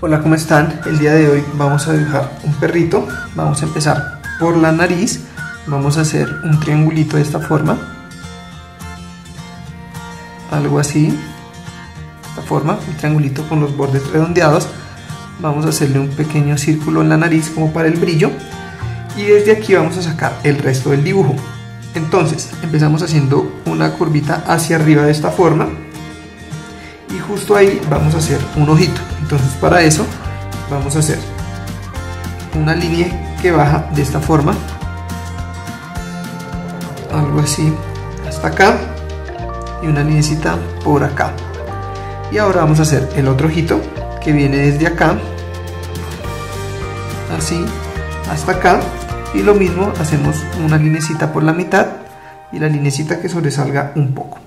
Hola, ¿cómo están? El día de hoy vamos a dibujar un perrito. Vamos a empezar por la nariz. Vamos a hacer un triangulito de esta forma. Algo así. De esta forma, un triangulito con los bordes redondeados. Vamos a hacerle un pequeño círculo en la nariz como para el brillo. Y desde aquí vamos a sacar el resto del dibujo. Entonces, empezamos haciendo una curvita hacia arriba de esta forma. Y justo ahí vamos a hacer un ojito. Entonces para eso vamos a hacer una línea que baja de esta forma, algo así hasta acá, y una linecita por acá. Y ahora vamos a hacer el otro ojito que viene desde acá, así hasta acá, y lo mismo hacemos una linecita por la mitad y la linecita que sobresalga un poco.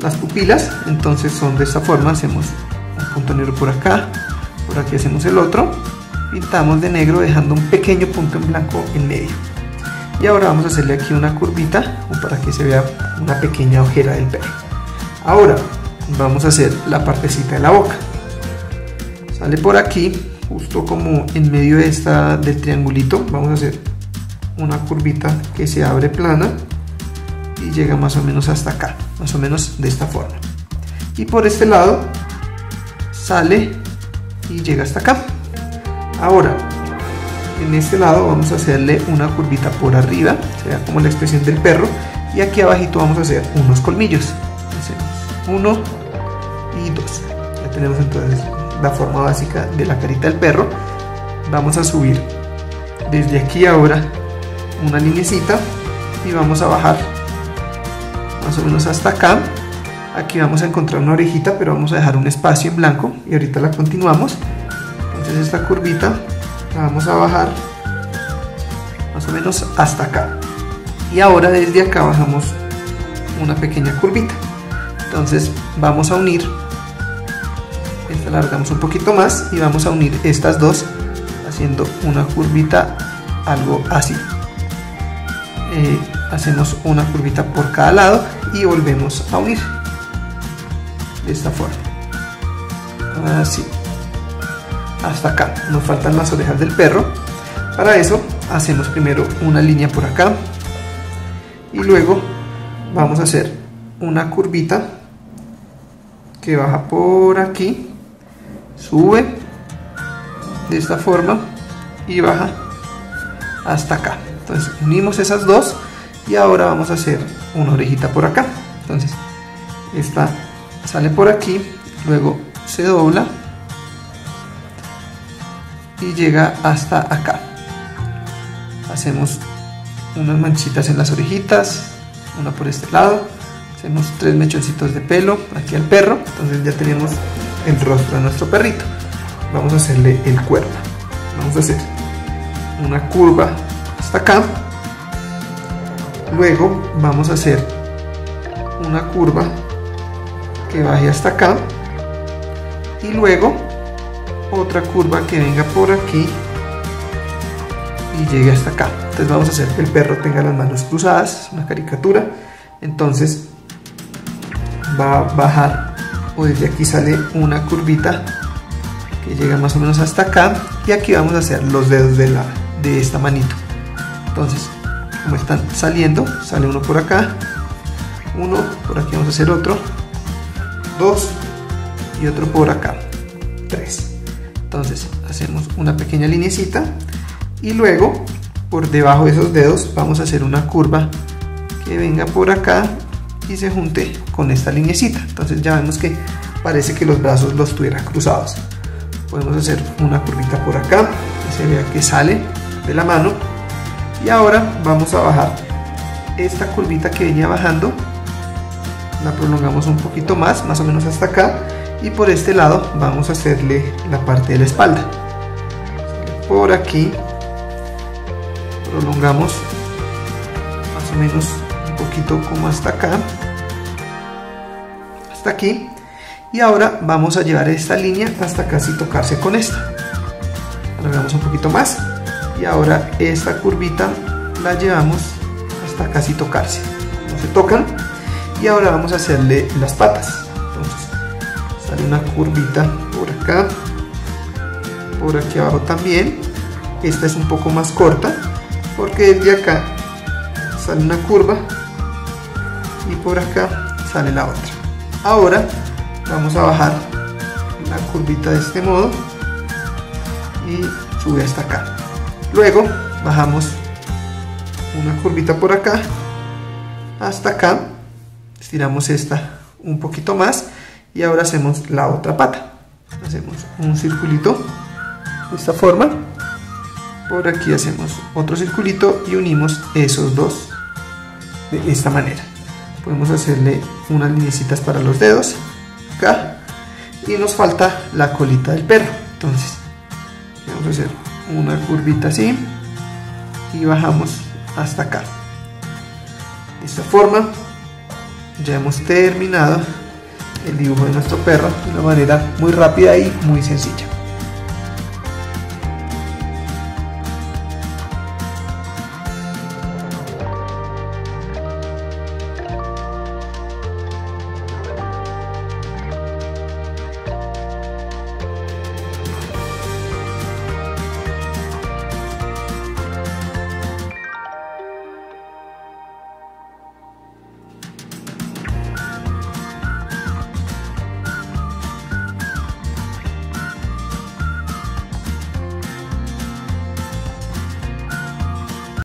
Las pupilas entonces son de esta forma, hacemos un punto negro por acá, por aquí hacemos el otro, pintamos de negro dejando un pequeño punto en blanco en medio. Y ahora vamos a hacerle aquí una curvita para que se vea una pequeña ojera del perro. Ahora vamos a hacer la partecita de la boca. Sale por aquí, justo como en medio de del triangulito, vamos a hacer una curvita que se abre plana y llega más o menos hasta acá, más o menos de esta forma. Y por este lado sale y llega hasta acá. Ahora en este lado vamos a hacerle una curvita por arriba, será como la expresión del perro, y aquí abajito vamos a hacer unos colmillos. Hacemos uno y dos. Ya tenemos entonces la forma básica de la carita del perro. Vamos a subir desde aquí ahora una linecita y vamos a bajar más o menos hasta acá. Aquí vamos a encontrar una orejita, pero vamos a dejar un espacio en blanco y ahorita la continuamos. Entonces esta curvita la vamos a bajar más o menos hasta acá. Y ahora desde acá bajamos una pequeña curvita. Entonces vamos a unir, esta la alargamos un poquito más y vamos a unir estas dos haciendo una curvita algo así. Hacemos una curvita por cada lado y volvemos a unir. De esta forma, así hasta acá. Nos faltan las orejas del perro. Para eso hacemos primero una línea por acá y luego vamos a hacer una curvita que baja por aquí, sube de esta forma y baja hasta acá. Entonces unimos esas dos y ahora vamos a hacer una orejita por acá. Entonces esta sale por aquí, luego se dobla y llega hasta acá. Hacemos unas manchitas en las orejitas, una por este lado, hacemos tres mechoncitos de pelo aquí al perro. Entonces ya tenemos el rostro de nuestro perrito. Vamos a hacerle el cuerpo. Vamos a hacer una curva hasta acá, luego vamos a hacer una curva que baje hasta acá y luego otra curva que venga por aquí y llegue hasta acá. Entonces vamos a hacer que el perro tenga las manos cruzadas, una caricatura. Entonces va a bajar, o desde aquí sale una curvita que llega más o menos hasta acá, y aquí vamos a hacer los dedos de esta manito. Entonces como están saliendo, sale uno por acá, uno por aquí, vamos a hacer otro, dos y otro por acá, tres. Entonces hacemos una pequeña linecita y luego por debajo de esos dedos vamos a hacer una curva que venga por acá y se junte con esta linecita. Entonces ya vemos que parece que los brazos los tuviera cruzados. Podemos hacer una curvita por acá que se vea que sale de la mano. Y ahora vamos a bajar esta curvita que venía bajando, la prolongamos un poquito más o menos hasta acá, y por este lado vamos a hacerle la parte de la espalda. Por aquí prolongamos más o menos un poquito como hasta acá, hasta aquí, y ahora vamos a llevar esta línea hasta casi tocarse con esta. Alargamos un poquito más y ahora esta curvita la llevamos hasta casi tocarse, no se tocan. Y ahora vamos a hacerle las patas. Entonces sale una curvita por acá, por aquí abajo también. Esta es un poco más corta porque desde acá sale una curva y por acá sale la otra. Ahora vamos a bajar la curvita de este modo y sube hasta acá. Luego bajamos una curvita por acá hasta acá, estiramos esta un poquito más y ahora hacemos la otra pata. Hacemos un circulito de esta forma, por aquí hacemos otro circulito y unimos esos dos de esta manera. Podemos hacerle unas linecitas para los dedos acá y nos falta la colita del perro. Entonces vamos a hacer una curvita así y bajamos hasta acá. De esta forma ya hemos terminado el dibujo de nuestro perro de una manera muy rápida y muy sencilla.